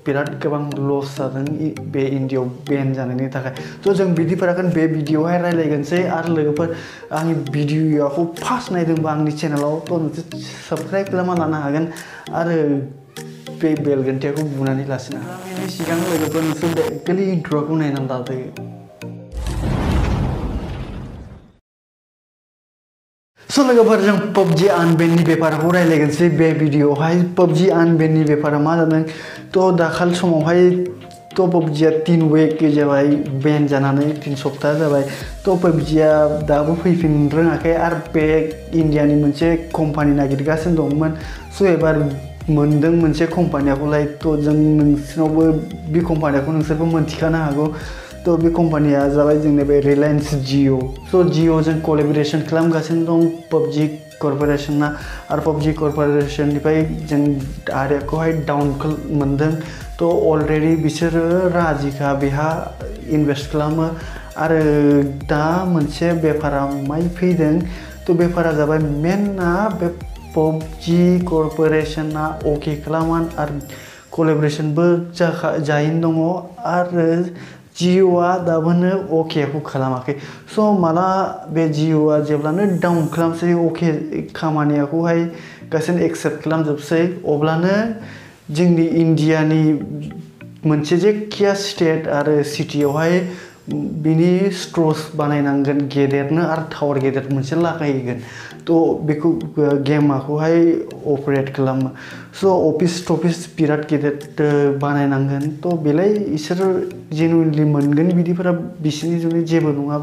Pirat kebang loss aden be India ban jangan ini tak. So jeng video perakan be video hai rai legan saya ada lagi per angi video aku pas naik dengan bang di channel aku tu nanti subscribe lama lama agan ada be bel ganti aku guna ni lasin. Ini sekarang lagi per sudah kali drop pun naik nanti tak. So lagi berjang PUBG unbanni bepar hurai legan saya be video hai PUBG unbanni bepar mana dengan तो दाखल समाव हाय तो पब्जिया 3 week जाबाय ban जानानै 3 सप्ताह जाबाय तो पब्जिया दाबो फैफिननो रोङाखै आरो बे इन्डियानि मोनसे कम्पानि नागिरगासिनो दंमोन सो एबार मोनदों मोनसे कम्पानियाखौलाय तो जों नोंसिनावबो बे कम्पानिखौ नोंसोरबो मोनथिखानो हागौ तो बे कम्पानिया जाबाय जोंनि बे रिलायन्स जिअ सो जिअजों कलाबरेशन खालामगासिनो दं पब्जि कॉर्पोरेशन ना और पब्जी कॉर्पोरेशन निपाई जन आर्य को है डाउन कल मंदन तो ऑलरेडी बिचर राजी का बिहार इन्वेस्ट कलाम और दा मंचे बेफारा माय फीडन तो बेफारा जब मैं ना पब्जी कॉर्पोरेशन ना ओके कलामान और कोलैबोरेशन बग जाइन दोंगो और जिओआ दाबनो ओके खौ खालामाखै सो माला बे जिओआ जेब्लानो डाउन खालामसै ओके खामानियाखौहाय गासै एक्सेप्ट खालामजोबसै अब्लानो जोंनि इन्डियानि मोनसे जे किया स्टेट आरो सिटीआवहाय बिनि स्ट्रस बानायनांगोन गेदेरनो आरो टावर गेदेर मोनसे लागायगोन तो बेखौ गेमखौहाय ऑपरेट खालामो सो ऑफिस टफिस बिराद गेदेर बानायनांगोन तो बेलाय इसोर जेनुइनलि मोनगोन बिदिफोरा बिसिनि जुनै जेबो नङा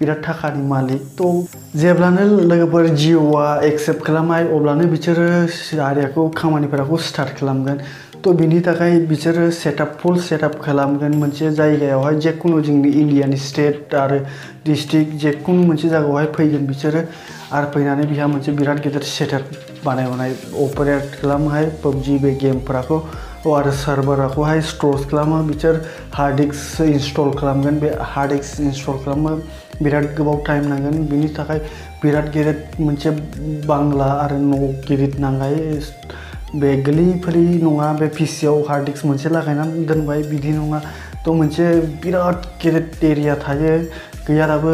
बिराद थाखानि मालिक तो जेब्लानो लोगोफोर जिअआ एक्सेप्ट खालामाय अब्लानो बिसोरो आरियाखौ खामानिफोरखौ स्टार्ट खालामगोन तो बिनि थाखाय बिसोरो सेटअप फुल सेटअप खालामगोन मोनसे जायगायावहाय जेखुनु जोंनि इन्डियानि स्टेट आरो डिस्ट्रिक्ट जेखुनु मोनसे जायगायावहाय फैगोन बिसोरो आरो फैनानै बिहा मोनसे बिराद गेदेर सेटअप बानायनाय ऑपरेट खालामहाय पबजी बे गेमफोरखौ और सर्वरखौहाय स्टोर खालामो बिसोर हार्ड डिस्क इनस्टल खालामगोन बे हार्ड डिस्क इनस्टल खालामो बिराद गोबाव टाइम नांगोन बिनि थाखाय बिराद गेदेर मोनसे बांला आरो न' गिदिर नांगाय बे गलिफोरनि नङा बे पीसीआव हार्ड डिस्क मोनसे लागायनानै दोनबाय बिदि नङा तो मोनसे बिराद गेदेर एरिया थायो गैयालाबो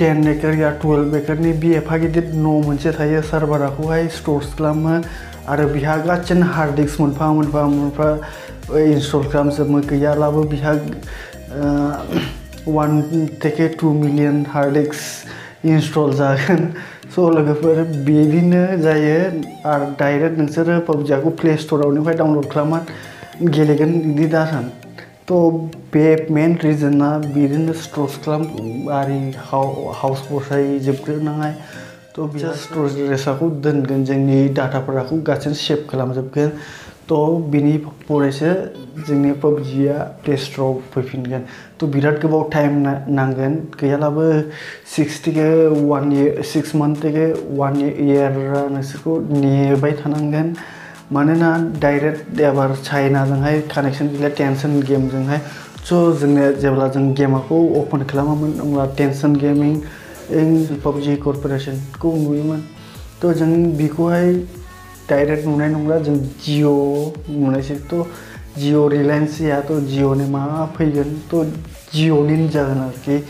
10 एकर या 12 एकरनि बिएफा गिदिर न' मोनसे थायो सार्भारखौहाय स्टोर खालामो आरो बिहा गासिन हार्ड डिस्क मोनफा मोनफा मोनफा इनस्टल खालामजोबो गैयालाबो बिहा 1 से 2 मिलियन हार्ड डिस्क इनस्टल जागोन सो लोगोफोर बेदिनो जायो आरो डाइरेक्ट नोंसोरो पबजिखौ प्ले स्टोरनिफ्राय डाउनलोड खालामना गेलेगोन बिदि दासान तो बे मेन रिजोना बिदिनो स्टोर खालाम आरो हाउस बसाय जोबग्रोनाङाय तो बिहा स्टोर रेसाखौ दोनगोन जोंनि डाटाफोरखौ गासै सेभ खालामजोबगोन तो बिनि फरेसो जोंनि पबजिया प्ले स्टोराव फैफिनगोन तो बिराद गोबाव टाइम नांगोन गैयालाबो 6 month to 1 year नोंसोरखौ नेबाय थानांगोन मानोना डाइरेक्ट एबार चाइनाजोंहाय कानेक्शन गैला टेंशन गेमजोंहाय सो जोंने जेब्ला जों गेमखौ ओपन खालामामोन अब्ला टेंशन गेमिं पबजी कॉर्पोरेशन खौ नुयोमोन तो जों बेखौहाय डाइरेक्ट नुनाय नंला जों जिअ नुनायसै तो जिअ रिलायन्स या तो जिअनि मा फैगोन तो जिअनि जागोन आरोखि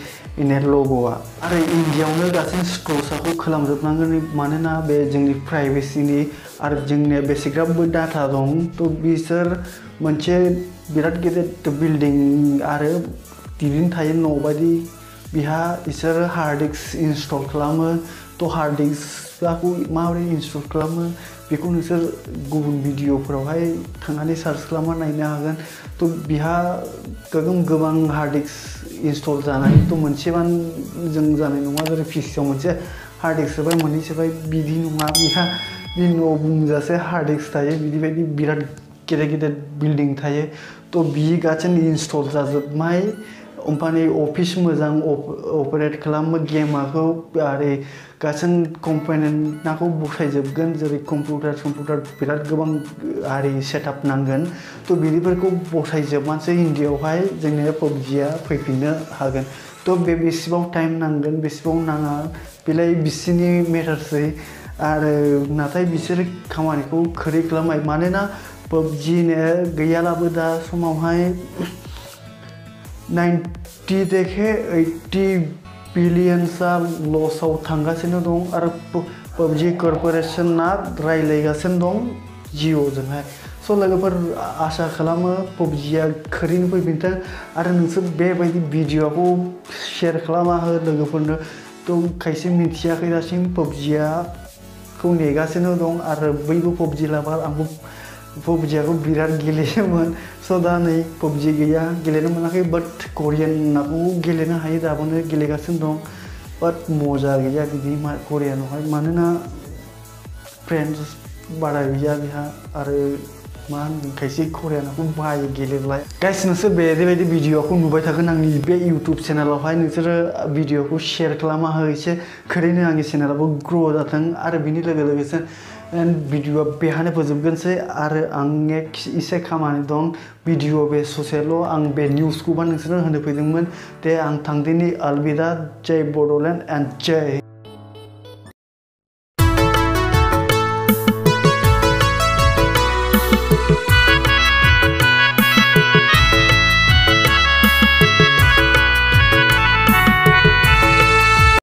इने ल'ग'आ आरो इन्डियाआवनो गासै स्टोर्सखौ खालामजोबनांगोन मानोना बे जोंनि प्राइभेसिनि आरो जोंनि बेसेग्राबबो डाटा दं तो बिसोर मोनसे बिराद गेदेर बिल्डिं आरो दिरुन थायो न'बायदि बिहा इसोर हार्ड डिस्क इनस्टल खालामो तो हार्ड डिस्कखौ माबोरै इनस्टल खालामो बेखौ नोंसोर गुबुन भिडिअफोरावहाय थांनानै सार्च खालामना नायनो हागोन तो बिहा गोबां हार्ड डिस्क इनस्टल जानाय तो मोनसेबानो जों जानाय नङा जेरै पिसिआव मोनसे हार्ड डिस्क सोबाय मोननै सोबाय बिदि नङा बिहा बे न' बुंजासे हार्ड डिस्क थायो बिदिबायदि बिराद गेदेर गेदेर बिल्डिं थायो तो बि गासै इनस्टल जाजोबनाय company office mozang operate kalam game ako are gasan component nako bukhajobgan jere computer birat gobang are setup nangan to biliforko bukhajobmanse India hai jene PUBG a feifinno hagan to be besibang time nangan besibang nanga bilai bisini metersai are natai bisir khamani ko khori kalamai manena PUBG ne gayalabo da samawhai 90 देखे 80 billion सा loss out थांगासिनो दं आरो PUBG Corporation ना रायलायगासिनो दं Jio जोंहाय सो लोगोफोर आशा खालामो PUBG आ खरिनो फैफिनथों आरो नोंसोर बेबायदि भिडिअखौ शेयर खालामना हो लोगोफोरनो थ' खायसे मिथियाखै दासिम PUBG आ खौ नेगासिनो दं आरो बयबो PUBG लाभार आंबो PUBG को बिराद गेलेयोमोन सो दा नै PUBG गैया गेलेनो मोनाखै बट कोरियन नाखौ गेलेनो हायो दाबोनो गेलेगासिनो दं बट मजा गैया बिदि कोरियनावहाय मानोना फ्रेंड्स बारा गैया बिहा आरो मान खायसे कोरियनाखौ बायो गेलेलाय गाइस नोंसोर बेबायदि भिडिअखौ नुबाय थागोन आंनि बे YouTube चैनलावहाय नोंसोरो भिडिअखौ शेयर खालामना हो एसे खरैनो आंनि चैनलाबो ग्रो जाथों आरो बिनि लोगो लोगोसे भिडियो बेहाने फोजोबगोनसै आरो आंनि एसे खामानि दं भिडियो बे ससेल' आं बे न्यूजखौबा नोंसोरनो होनो फैदोंमोन दे आं थांदिनि अलविदा जय बड'लेण्ड एन्ड जय